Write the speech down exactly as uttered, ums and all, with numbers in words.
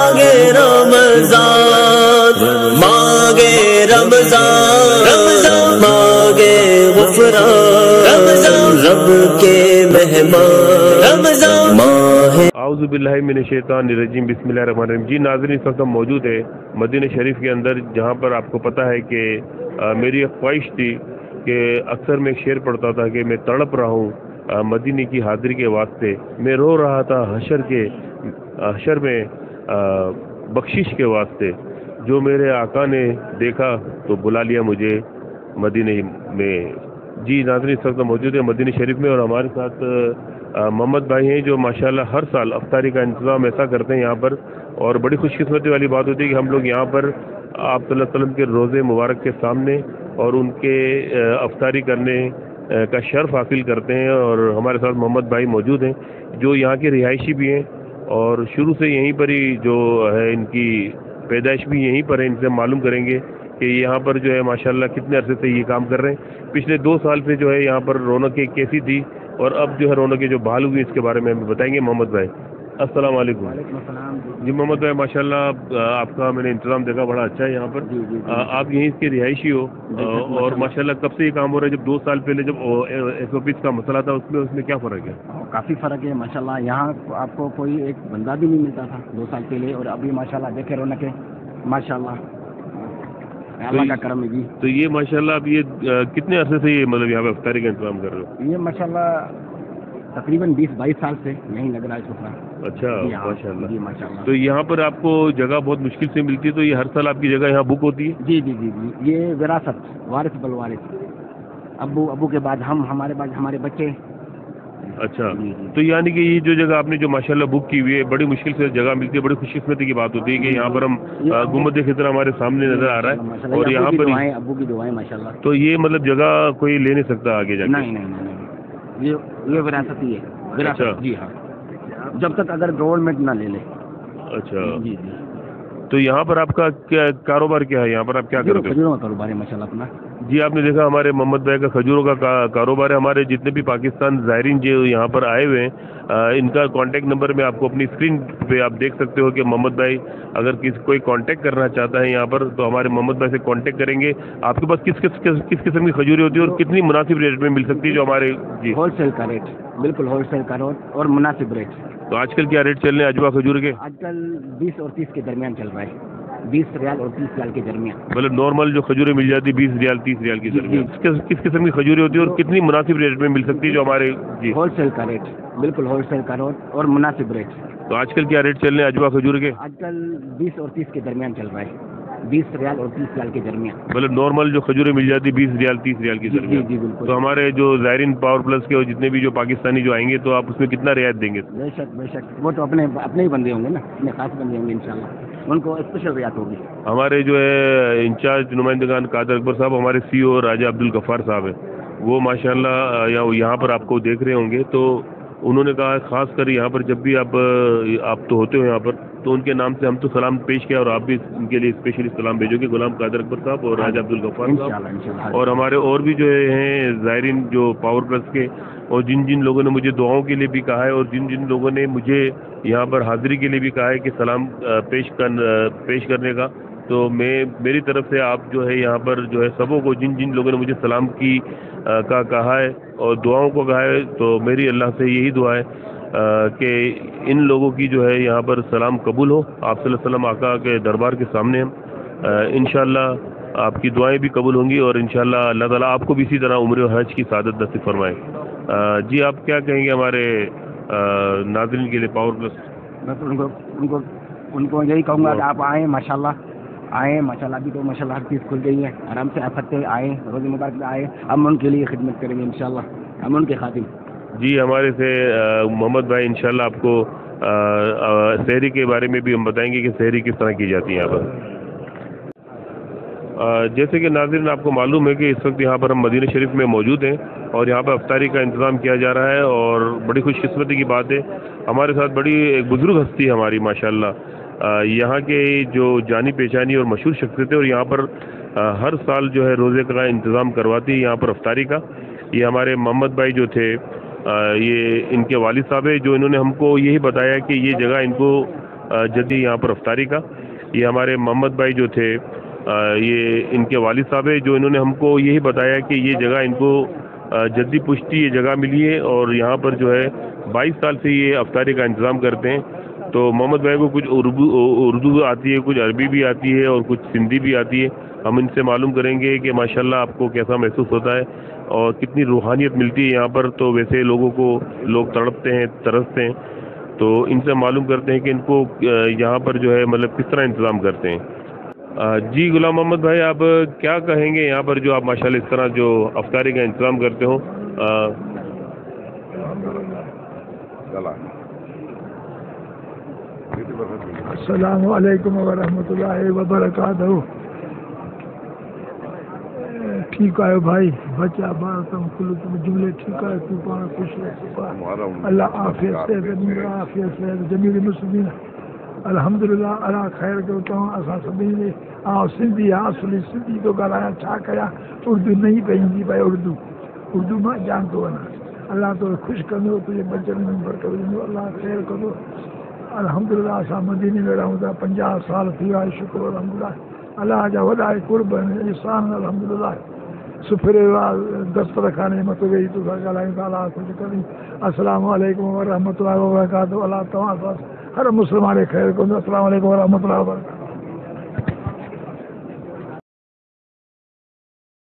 मांगे रमजान मांगे रमजान रमजान मांगे गुफरान रमजान रब के मेहमान रमजान माहे। औज़ु बिल्लाहि मिनश शैतानिर रजीम, बिस्मिल्लाहिर रहमानिर रहीम। जी नाज़रीन, इस वक्त हम मौजूद है मदीना शरीफ के अंदर, जहाँ पर आपको पता है कि आ, मेरी ख्वाहिश थी कि अक्सर मैं शेर पढ़ता था कि मैं तड़प रहा हूँ मदीने की हाज़िरी के वास्ते, मैं रो रहा था हशर के हशर में आ, बख्शिश के वास्ते। जो मेरे आका ने देखा तो बुला लिया मुझे मदीने में। जी नाज़रीन, इस वक्त मौजूद है मदीना शरीफ में और हमारे साथ मोहम्मद भाई हैं जो माशाल्लाह हर साल अफ्तारी का इंतज़ाम ऐसा करते हैं यहाँ पर। और बड़ी खुशकिस्मती वाली बात होती है कि हम लोग यहाँ पर आप सल्लल्लाहु अलैहि वसल्लम के रोज़े मुबारक के सामने और उनके अफ्तारी करने का शर्फ हासिल करते हैं। और हमारे साथ मोहम्मद भाई मौजूद हैं जो यहाँ के रिहायशी भी हैं और शुरू से यहीं पर ही जो है इनकी पैदाइश भी यहीं पर है। इनसे मालूम करेंगे कि यहाँ पर जो है माशाल्लाह कितने अरसे से ये काम कर रहे हैं। पिछले दो साल से जो है यहाँ पर रौनकें कैसी थी और अब जो है रौनकें जो बहाल हुई इसके बारे में हमें बताएंगे मोहम्मद भाई। अस्सलाम वालेकुम। जी मोहम्मद भाई, माशाल्लाह आपका मैंने इंतज़ाम देखा, बड़ा अच्छा है यहाँ पर। जी, जी, जी, आप यहीं इसके रिहायशी हो और माशाल्लाह कब से ये काम हो रहा है? जब दो साल पहले जब एस ओ पी का मसला था उसमें उसमें क्या फ़र्क है? काफ़ी फ़र्क है माशाल्लाह। यहाँ आपको कोई एक बंदा भी नहीं मिलता था दो साल पहले और अभी माशाल्लाह देखे रौनकें माशाल्लाह, अल्लाह का करम है जी। तो ये माशाल्लाह अब ये कितने अरसे से ये मतलब यहाँ पर इफ्तारी का इंतजाम कर रहे हो? ये माशाल्लाह तकरीबन बीस बाईस साल से यही लग रहा है छोटा। अच्छा माशाल्लाह, माशाल्लाह। तो यहाँ पर आपको जगह बहुत मुश्किल से मिलती है, तो ये हर साल आपकी जगह यहाँ बुक होती है? जी जी जी जी ये विरासत वारिस बलवारिस, अबू अबू के बाद हम, हमारे बाद हमारे बच्चे। अच्छा जी, जी। तो यानी कि ये जो जगह आपने जो माशाल्लाह बुक की हुई है बड़ी मुश्किल से जगह मिलती है, बड़ी खुशकिस्मती की बात होती है कि यहाँ पर हम गुम्बद खिज़र हमारे सामने नजर आ रहा है और यहाँ पर अबू की दुआएं माशाल्लाह। तो ये मतलब जगह कोई ले नहीं सकता आगे जाकर? नहीं नहीं, ये ये विरासत ही है विरासत। अच्छा। जी हाँ, जब तक अगर गवर्नमेंट ना ले ले। अच्छा जी जी। तो यहाँ पर आपका क्या कारोबार क्या है? यहाँ पर आप क्या करते हो? खजूरों का कारोबार है माशाल्लाह अपना। जी आपने देखा हमारे मोहम्मद भाई का खजूरों का, का कारोबार है। हमारे जितने भी पाकिस्तान ज़ायरीन जो यहाँ पर आए हुए हैं इनका कॉन्टैक्ट नंबर में आपको अपनी स्क्रीन पे आप देख सकते हो कि मोहम्मद भाई अगर किस कोई कॉन्टैक्ट करना चाहता है यहाँ पर तो हमारे मोहम्मद भाई से कॉन्टैक्ट करेंगे। आपके पास किस किस किस किस किस्म की खजूरी होती है और कितनी मुनासिब रेट में मिल सकती है जो हमारे? जी होलसेल का रेट, बिल्कुल होलसेल का रेट और मुनासिब रेट। तो आजकल क्या रेट चल रहे हैं अजवा खजूर के? आजकल बीस और तीस के दरमियान चल रहा है, बीस रियाल और तीस रियाल के दरमियान। मतलब नॉर्मल जो खजूरें मिल जाती है बीस रियाल तीस रियाल के दरमियान। किस किस किस्म की खजूरें होती है और कितनी मुनासिब रेट में मिल सकती है जो हमारे? जी होलसेल का रेट, बिल्कुल होलसेल का रेट और मुनासिब रेट। तो आजकल क्या रेट चल रहे हैं अजवा खजूर के? आजकल बीस और तीस के दरमियान चल रहा है, बीस रियाल और तीस रियाल के दरमियान। मतलब नॉर्मल जो खजूरें मिल जाती है बीस रियाल तीस रियाल के दरमियान। जी बिल्कुल। तो हमारे जो ज़ायरीन पावर प्लस के और जितने भी जो पाकिस्तानी जो आएंगे तो आप उसमें कितना रियायत देंगे? बेशक बेशक, वो तो अपने अपने ही बंदे होंगे ना, अपने खास बंदे होंगे इंशाल्लाह, उनको स्पेशल रियायत होगी। हमारे जो है इंचार्ज नुमाइंदगान कादिर अकबर साहब, हमारे सी ओ राजा अब्दुल गफ़ार साहब हैं, वो माशाल्लाह यहाँ पर आपको देख रहे होंगे। तो उन्होंने कहा खासकर यहाँ पर जब भी आप आप तो होते हो यहाँ पर, तो उनके नाम से हम तो सलाम पेश किया और आप भी इनके लिए स्पेशली सलाम भेजोगे, गुलाम कादिर अकबर साहब और राजा अब्दुल गफ़ार साहब और हमारे और भी जो हैं ज़ायरीन जो पावर प्लस के, और जिन जिन लोगों ने मुझे दुआओं के लिए भी कहा है और जिन जिन लोगों ने मुझे यहाँ पर हाज़िरी के लिए भी कहा है कि सलाम पेश कर पेश करने का, तो मैं मेरी तरफ से आप जो है यहाँ पर जो है सबों को, जिन जिन लोगों ने मुझे सलाम की आ, का कहा है और दुआओं को कहा है, तो मेरी अल्लाह से यही दुआ है कि इन लोगों की जो है यहाँ पर सलाम कबूल हो। आप सल्लल्लाहु अलैहि वसल्लम आका के दरबार के सामने हम इंशाल्लाह आपकी दुआएं भी कबूल होंगी और इंशाल्लाह अल्लाह ताला आपको भी इसी तरह उम्र और हज की सादत नसीब फरमाए। जी आप क्या कहेंगे हमारे नाज़रीन के लिए पावर प्लस? बस उनको उनको उनको यही कहूँगा कि आप आएँ माशाल्लाह, आए माशाल्लाह, भी तो माशाल्लाह हर चीज़ खुल गई है, आराम से आ सकते हैं, आए रोज़े मुबारक में आए, हम उनके लिए खिदमत करेंगे इंशाल्लाह, हम उनके खातिर। जी हमारे से मोहम्मद भाई इंशाल्लाह आपको सहरी के बारे में भी हम बताएंगे कि सहरी किस तरह की जाती है यहाँ पर। जैसे कि नाज़रीन आपको मालूम है कि इस वक्त यहाँ पर हम मदीना शरीफ में मौजूद हैं और यहाँ पर अफ्तारी का इंतज़ाम किया जा रहा है और बड़ी खुशकिस्मती की बात है हमारे साथ बड़ी एक बुज़ुर्ग हस्ती है हमारी माशाल्लाह, यहाँ के जो जानी पहचानी और मशहूर शख्सियत है और यहाँ पर आ, हर साल जो है रोज़े का इंतज़ाम करवाती है यहाँ पर अफ्तारी का। ये हमारे मोहम्मद भाई जो थे आ, ये इनके वालिद साहब है जो इन्होंने हमको यही बताया कि ये जगह इनको जदी यहाँ पर अफ्तारी का। ये हमारे मोहम्मद भाई जो थे ये इनके वालिद साहब है, जो इन्होंने हमको यही बताया कि ये जगह इनको जद्दी पुश्ती ये जगह मिली है और यहाँ पर जो है बाईस साल से ये अफ्तारी का इंतज़ाम करते हैं। तो मोहम्मद भाई को कुछ उर्दू उर्दू आती है, कुछ अरबी भी आती है और कुछ सिंधी भी आती है। हम इनसे मालूम करेंगे कि माशाल्लाह आपको कैसा महसूस होता है और कितनी रूहानियत मिलती है यहाँ पर। तो वैसे लोगों को लोग तड़पते हैं, तरसते हैं, तो इनसे मालूम करते हैं कि इनको यहाँ पर जो है मतलब किस तरह इंतज़ाम करते हैं। जी गुलाम मोहम्मद भाई, आप क्या कहेंगे यहाँ पर जो आप माशाल्लाह इस तरह जो अफ्तारी का इंतज़ाम करते हो? अस्सलामु अलैकुम व रहमतुल्लाहि व बरकातहू। ठीक आयो भाई, बचा बात हम खुल जुमले ठीक आयो, तू पाना खुश रहे, अल्लाह आफियत से दुनिया आफियत से जमीन मुस्लिमीन अलहमदुलिल्लाह अला खैर के उतां असां सभिनी ऐं सिंधी असली सिंधी तो ॻाल्हायां, छा कयां, उर्दू न ई पई ईंदी पए, उर्दू उर्दू मां जान थो वञा। अलाह तो ख़ुशि कंदो, तुंहिंजे बचनि में बरकत ॾींदो, अलाह खैर कंदो। अलहमदुलिल्लाह असां मदीने में रहूं था, पंजाह साल थी विया, शुक्र अलहमदुलिल्लाह, अलाह जा वॾा कुर्ब आहिनि, इहसान अलहमदुलिल्लाह। सुफिरे दस्तरखाने मथो वेही तोसां ॻाल्हायूं था, अलाह ख़ुशि कंदी। अस्सलामु अलैकुम व रहमतुल्लाहि व बरकातहू। अलाह तव्हां सां हर मुसलमान खे खैर कंदो। अस्सलामु अलैकुम व रहमतुल्लाहि व बरकातहू।